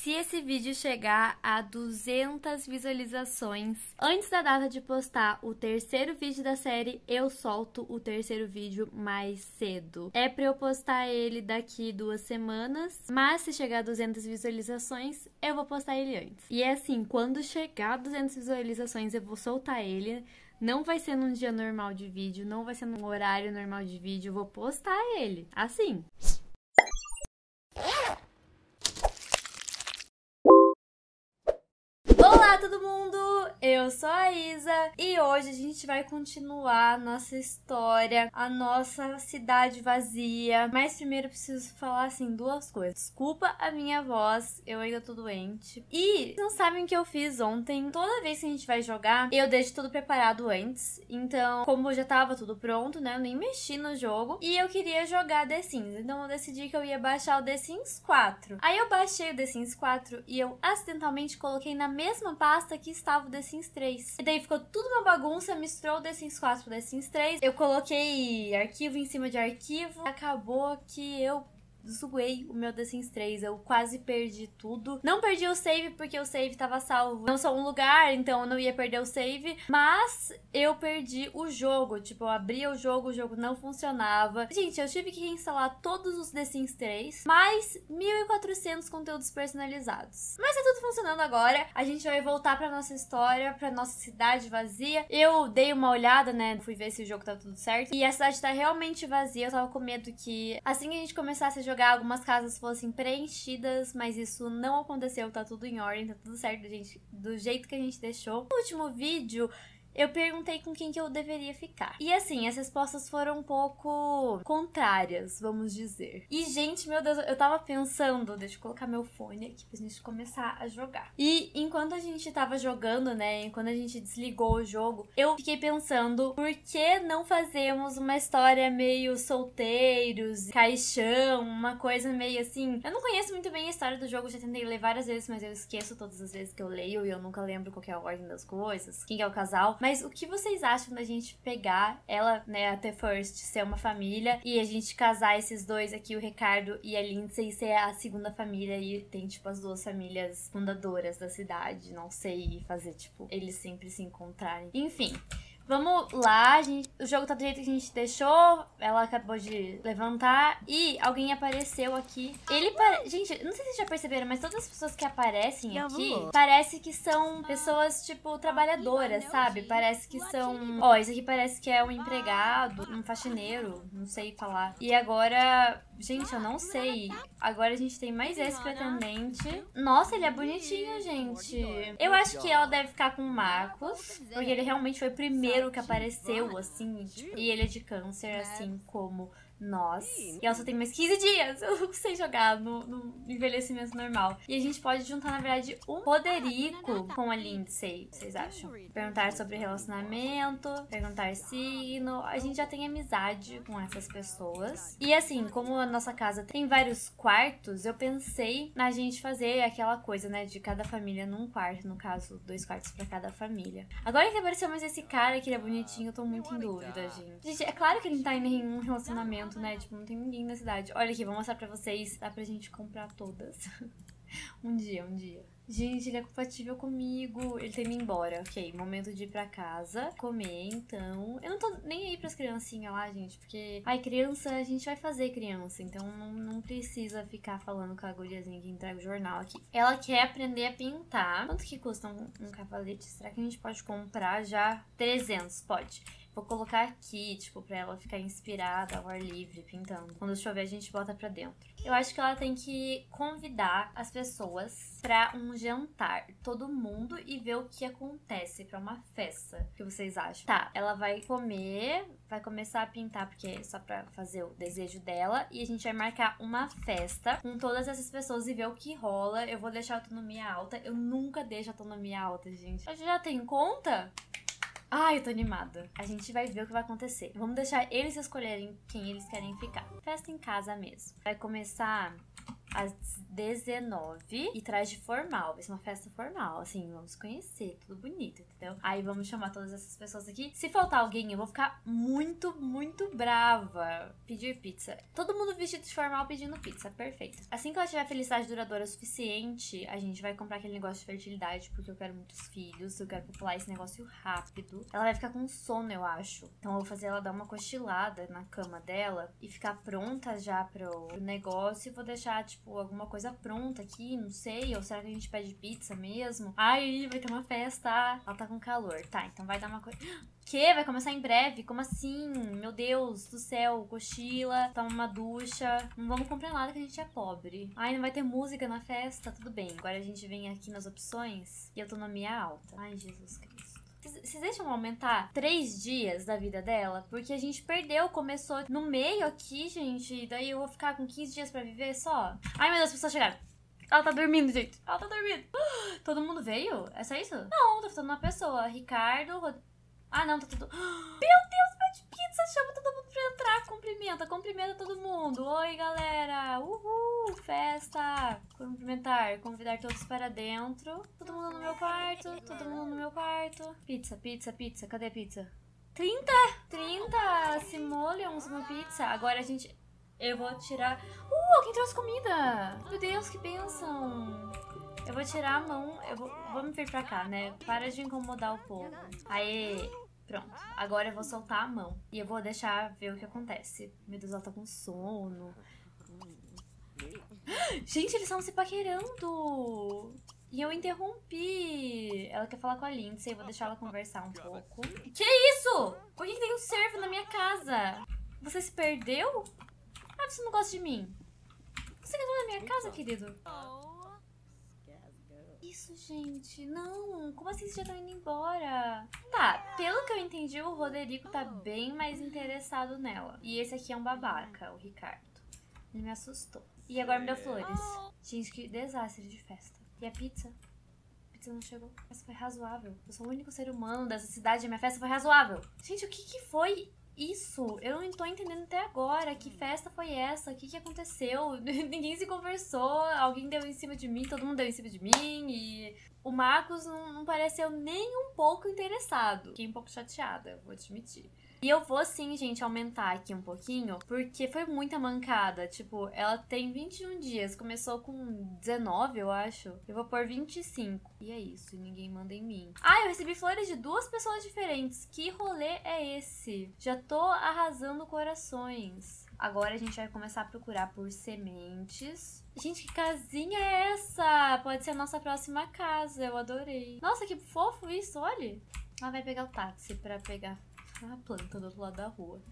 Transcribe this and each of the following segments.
se esse vídeo chegar a 200 visualizações, antes da data de postar o terceiro vídeo da série, eu solto o terceiro vídeo mais cedo. É pra eu postar ele daqui 2 semanas, mas se chegar a 200 visualizações, eu vou postar ele antes. E é assim, quando chegar a 200 visualizações, eu vou soltar ele. Não vai ser num dia normal de vídeo, não vai ser num horário normal de vídeo, eu vou postar ele, assim. Olá, todo mundo! Eu sou a Isa e hoje a gente vai continuar nossa história, a nossa cidade vazia. Mas primeiro eu preciso falar, assim, 2 coisas. Desculpa a minha voz, eu ainda tô doente. E não sabem o que eu fiz ontem. Toda vez que a gente vai jogar, eu deixo tudo preparado antes. Então, como já tava tudo pronto, né, eu nem mexi no jogo. E eu queria jogar The Sims, então eu decidi que eu ia baixar o The Sims 4. Aí eu baixei o The Sims 4 e eu acidentalmente coloquei na mesma pasta que estava o The Sims 3. E daí ficou tudo uma bagunça, misturou o The Sims 4 pro The Sims 3. Eu coloquei arquivo em cima de arquivo. Acabou que eu zoei o meu The Sims 3, eu quase perdi tudo. Não perdi o save porque o save tava salvo. Não só um lugar, então eu não ia perder o save, mas eu perdi o jogo. Tipo, eu abria o jogo não funcionava. Gente, eu tive que instalar todos os The Sims 3, mais 1.400 conteúdos personalizados. Mas tá tudo funcionando agora. A gente vai voltar pra nossa história, pra nossa cidade vazia. Eu dei uma olhada, né? Fui ver se o jogo tá tudo certo. E a cidade tá realmente vazia. Eu tava com medo que assim que a gente começasse a jogar, algumas casas fossem preenchidas, mas isso não aconteceu, tá tudo em ordem, tá tudo certo, gente, do jeito que a gente deixou. No último vídeo, eu perguntei com quem que eu deveria ficar. E assim, as respostas foram um pouco contrárias, vamos dizer. E gente, meu Deus, eu tava pensando... Deixa eu colocar meu fone aqui pra gente começar a jogar. E enquanto a gente tava jogando, né, enquanto a gente desligou o jogo, eu fiquei pensando, por que não fazemos uma história meio solteiros, caixão, uma coisa meio assim... Eu não conheço muito bem a história do jogo, já tentei ler várias vezes, mas eu esqueço todas as vezes que eu leio e eu nunca lembro qual que é a ordem das coisas, quem que é o casal... Mas o que vocês acham da gente pegar ela, né, até First, ser uma família, e a gente casar esses dois aqui, o Ricardo e a Lindsay, e ser a segunda família, e tem, tipo, as 2 famílias fundadoras da cidade, não sei, fazer, tipo, eles sempre se encontrarem. Enfim, vamos lá, o jogo tá do jeito que a gente deixou, ela acabou de levantar, e alguém apareceu aqui. Ele gente, não sei se vocês já perceberam, mas todas as pessoas que aparecem aqui, parece que são pessoas, tipo, trabalhadoras, sabe? Parece que são... Ó, esse aqui parece que é um empregado, um faxineiro, não sei falar. E agora... Gente, eu não sei. Agora a gente tem mais esse pretendente. Nossa, ele é bonitinho, gente. Eu acho que ela deve ficar com o Marcos, porque ele realmente foi o primeiro que apareceu, assim. E ele é de câncer, assim como nós. E ela só tem mais 15 dias. Eu não sei jogar no envelhecimento normal. E a gente pode juntar, na verdade, um Roderico com a Lindsay. Vocês acham? Perguntar sobre relacionamento, perguntar signo. A gente já tem amizade com essas pessoas. E assim, como a nossa casa tem vários quartos, eu pensei na gente fazer aquela coisa, né? De cada família num quarto. No caso, 2 quartos pra cada família. Agora que apareceu mais esse cara que ele é bonitinho, eu tô muito em dúvida, gente. Gente, é claro que ele não tá em nenhum relacionamento, né? Tipo, não tem ninguém na cidade. Olha aqui, vou mostrar pra vocês. Dá pra gente comprar todas. um dia. Gente, ele é compatível comigo. Ele tem que ir embora. Ok, momento de ir pra casa. Comer, então. Eu não tô nem aí pras criancinhas lá, gente. Porque, ai, criança, a gente vai fazer criança. Então não precisa ficar falando com a guriazinha que entrega o jornal aqui. Ela quer aprender a pintar. Quanto que custa um cavalete? Será que a gente pode comprar já? 300, pode. Vou colocar aqui, tipo, pra ela ficar inspirada ao ar livre, pintando. Quando chover, a gente bota pra dentro. Eu acho que ela tem que convidar as pessoas pra um jantar. Todo mundo, e ver o que acontece pra uma festa. O que vocês acham? Tá, ela vai comer, vai começar a pintar, porque é só pra fazer o desejo dela. E a gente vai marcar uma festa com todas essas pessoas e ver o que rola. Eu vou deixar a autonomia alta. Eu nunca deixo a autonomia alta, gente. Eu já tenho conta? Ai, eu tô animada. A gente vai ver o que vai acontecer. Vamos deixar eles escolherem quem eles querem ficar. Festa em casa mesmo. Vai começar às 19h e traz de formal. Vai ser uma festa formal, assim, vamos conhecer, tudo bonito, entendeu? Aí vamos chamar todas essas pessoas aqui. Se faltar alguém, eu vou ficar muito, muito brava. Pedir pizza. Todo mundo vestido de formal pedindo pizza, perfeito. Assim que ela tiver felicidade duradoura o suficiente, a gente vai comprar aquele negócio de fertilidade, porque eu quero muitos filhos, eu quero popular esse negócio rápido. Ela vai ficar com sono, eu acho. Então eu vou fazer ela dar uma cochilada na cama dela e ficar pronta já pro negócio. E vou deixar, tipo, alguma coisa pronta aqui, não sei. Ou será que a gente pede pizza mesmo? Ai, vai ter uma festa. Ela tá com calor. Tá, então vai dar uma coisa... Que? Vai começar em breve? Como assim? Meu Deus do céu, cochila, toma uma ducha. Não vamos comprar nada que a gente é pobre. Ai, não vai ter música na festa? Tudo bem. Agora a gente vem aqui nas opções e autonomia alta. Ai, Jesus Cristo. Vocês deixam aumentar 3 dias da vida dela? Porque a gente perdeu, começou no meio aqui, gente. Daí eu vou ficar com 15 dias pra viver só? Ai, meu Deus, as pessoas chegaram. Ela tá dormindo, gente. Ela tá dormindo. Todo mundo veio? É só isso? Não, tá faltando uma pessoa. Ricardo, ah, não, tá tudo... Meu Deus, pede pizza, chama todo mundo pra entrar, cumprimenta, cumprimenta todo mundo. Oi, galera, uhul, festa. Cumprimentar, convidar todos para dentro. Todo mundo no meu quarto, todo mundo no meu quarto. Pizza, pizza, pizza, cadê pizza? 30? 30, simoleons, uma pizza. Agora a gente... Eu vou tirar... alguém trouxe comida. Meu Deus, que bênção. Eu vou tirar a mão, eu vou me vir pra cá, né? Para de incomodar o povo. Aê, pronto. Agora eu vou soltar a mão. E eu vou deixar ver o que acontece. Meu Deus, ela tá com sono. Gente, eles estão se paquerando. E eu interrompi. Ela quer falar com a Lindsay, eu vou deixar ela conversar um pouco. Que isso? Por que tem um servo na minha casa? Você se perdeu? Ah, você não gosta de mim. Você quer entrar na minha casa, querido? Isso, gente, não, como assim vocês já estão indo embora? Tá, pelo que eu entendi, o Roderico tá bem mais interessado nela. E esse aqui é um babaca, o Ricardo. Ele me assustou. E agora me deu flores. Gente, que desastre de festa. E a pizza? A pizza não chegou. Essa foi razoável. Eu sou o único ser humano dessa cidade e minha festa foi razoável. Gente, o que foi isso? Eu não tô entendendo até agora. Que festa foi essa? O que aconteceu? Ninguém se conversou. Alguém deu em cima de mim. Todo mundo deu em cima de mim. E o Marcos não pareceu nem um pouco interessado. Fiquei um pouco chateada, vou admitir. E eu vou sim, gente, aumentar aqui um pouquinho, porque foi muita mancada. Tipo, ela tem 21 dias, começou com 19, eu acho. Eu vou pôr 25. E é isso, ninguém manda em mim. Ah, eu recebi flores de 2 pessoas diferentes. Que rolê é esse? Já tô arrasando corações. Agora a gente vai começar a procurar por sementes. Gente, que casinha é essa? Pode ser a nossa próxima casa, eu adorei. Nossa, que fofo isso, olha. Ela vai pegar o táxi pra pegar... a planta do outro lado da rua.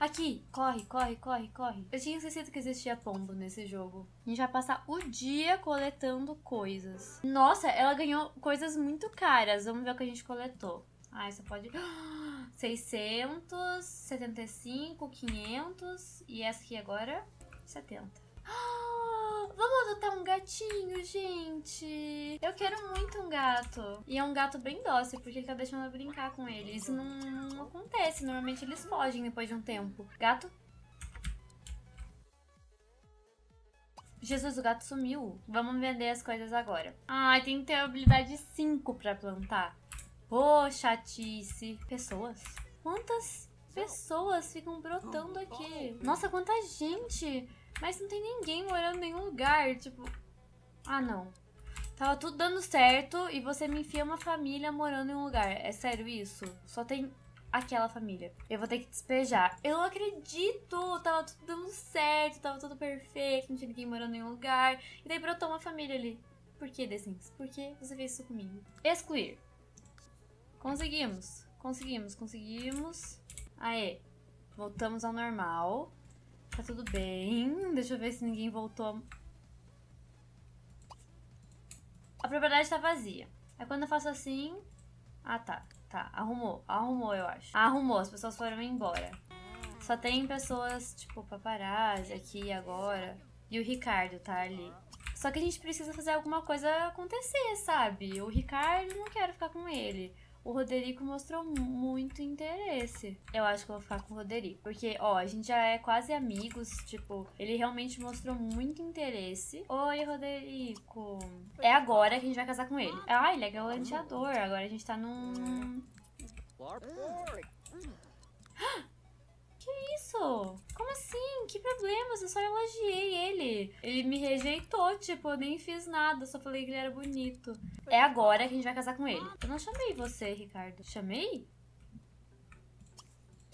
Aqui! Corre, corre, corre, corre. Eu tinha esquecido que existia pombo nesse jogo. A gente vai passar o dia coletando coisas. Nossa, ela ganhou coisas muito caras. Vamos ver o que a gente coletou. Ah, isso pode... 600, 75, 500. E essa aqui agora, 70. Vamos adotar um gatinho, gente. Eu quero muito um gato. E é um gato bem dócil, porque ele tá deixando eu brincar com ele. Isso não acontece. Normalmente eles fogem depois de um tempo. Gato? Jesus, o gato sumiu. Vamos vender as coisas agora. Ai, tem que ter habilidade 5 pra plantar. Pô, chatice. Pessoas? Quantas pessoas ficam brotando aqui? Nossa, quanta gente! Mas não tem ninguém morando em nenhum lugar, tipo... Ah, não. Tava tudo dando certo e você me enfia uma família morando em um lugar. É sério isso? Só tem aquela família. Eu vou ter que despejar. Eu não acredito! Tava tudo dando certo, tava tudo perfeito, não tinha ninguém morando em um lugar. E daí brotou uma família ali. Por que, The Sims? Por que você fez isso comigo? Excluir. Conseguimos. Conseguimos, conseguimos. Aê. Voltamos ao normal. Tá tudo bem. Deixa eu ver se ninguém voltou. A propriedade tá vazia. Aí quando eu faço assim... Ah, tá. Tá. Arrumou. Arrumou, eu acho. Arrumou. As pessoas foram embora. Só tem pessoas, tipo, paparazzi aqui agora. E o Ricardo tá ali. Só que a gente precisa fazer alguma coisa acontecer, sabe? O Ricardo, não quero ficar com ele. O Roderico mostrou muito interesse. Eu acho que eu vou ficar com o Roderico. Porque, ó, a gente já é quase amigos. Tipo, ele realmente mostrou muito interesse. Oi, Roderico. É agora que a gente vai casar com ele. Ah, ele é galanteador. Agora a gente tá num... Que isso? Como assim? Que problemas? Eu só elogiei ele. Ele me rejeitou, tipo, eu nem fiz nada. Só falei que ele era bonito. É agora que a gente vai casar com ele. Eu não chamei você, Ricardo. Chamei?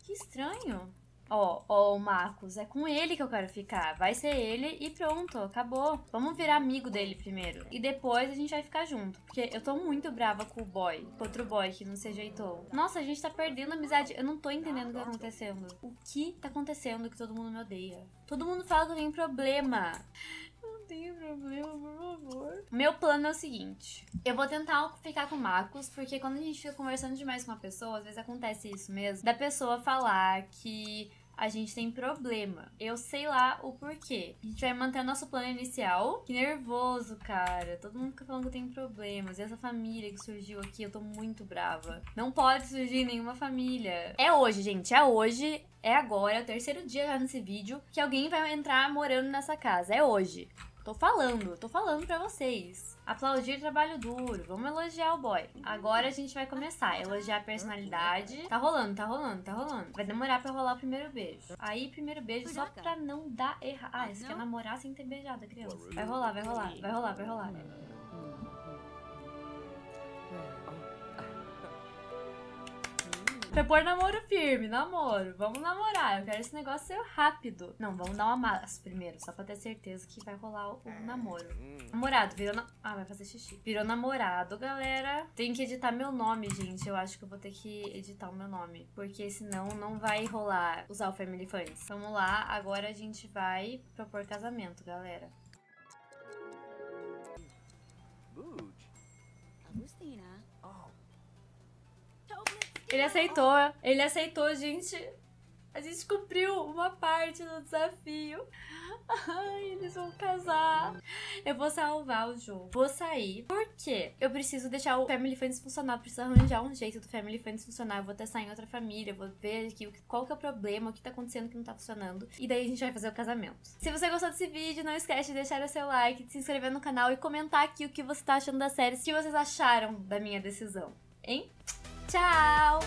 Que estranho. Ó, ó, o Marcos. É com ele que eu quero ficar. Vai ser ele e pronto, acabou. Vamos virar amigo dele primeiro. E depois a gente vai ficar junto. Porque eu tô muito brava com o boy. Com outro boy que não se ajeitou. Nossa, a gente tá perdendo a amizade. Eu não tô entendendo o que tá acontecendo. O que tá acontecendo que todo mundo me odeia? Todo mundo fala que eu tenho problema. Não tenho problema, por favor. Meu plano é o seguinte. Eu vou tentar ficar com o Marcos, porque quando a gente fica conversando demais com uma pessoa, às vezes acontece isso mesmo, da pessoa falar que a gente tem problema. Eu sei lá o porquê. A gente vai manter o nosso plano inicial. Que nervoso, cara. Todo mundo fica falando que eu tenho problemas. E essa família que surgiu aqui, eu tô muito brava. Não pode surgir nenhuma família. É hoje, gente. É hoje. É agora. É o terceiro dia já nesse vídeo que alguém vai entrar morando nessa casa. É hoje. Tô falando pra vocês. Aplaudir trabalho duro, vamos elogiar o boy. Agora a gente vai começar, elogiar a personalidade. Tá rolando, tá rolando, tá rolando. Vai demorar pra rolar o primeiro beijo. Aí, primeiro beijo só pra não dar errado. Ah, você quer namorar sem ter beijado a criança. Vai rolar, vai rolar, vai rolar, vai rolar. Propor namoro firme, namoro. Vamos namorar, eu quero esse negócio ser rápido. Não, vamos dar uma massa primeiro, só pra ter certeza que vai rolar o namoro. Namorado, virou... Ah, vai fazer xixi. Virou namorado, galera. Tem que editar meu nome, gente. Eu acho que eu vou ter que editar o meu nome. Porque senão não vai rolar usar o Family Fans. Vamos lá, agora a gente vai propor casamento, galera. Agustina. Ele aceitou, gente. A gente cumpriu uma parte do desafio. Ai, eles vão casar. Eu vou salvar o jogo. Vou sair. Por quê? Eu preciso deixar o Family Fans funcionar. Eu preciso arranjar um jeito do Family Fans funcionar. Eu vou testar em outra família. Eu vou ver aqui qual que é o problema, o que tá acontecendo que não tá funcionando. E daí a gente vai fazer o casamento. Se você gostou desse vídeo, não esquece de deixar o seu like, de se inscrever no canal e comentar aqui o que você tá achando da série. O que vocês acharam da minha decisão, hein? Tchau!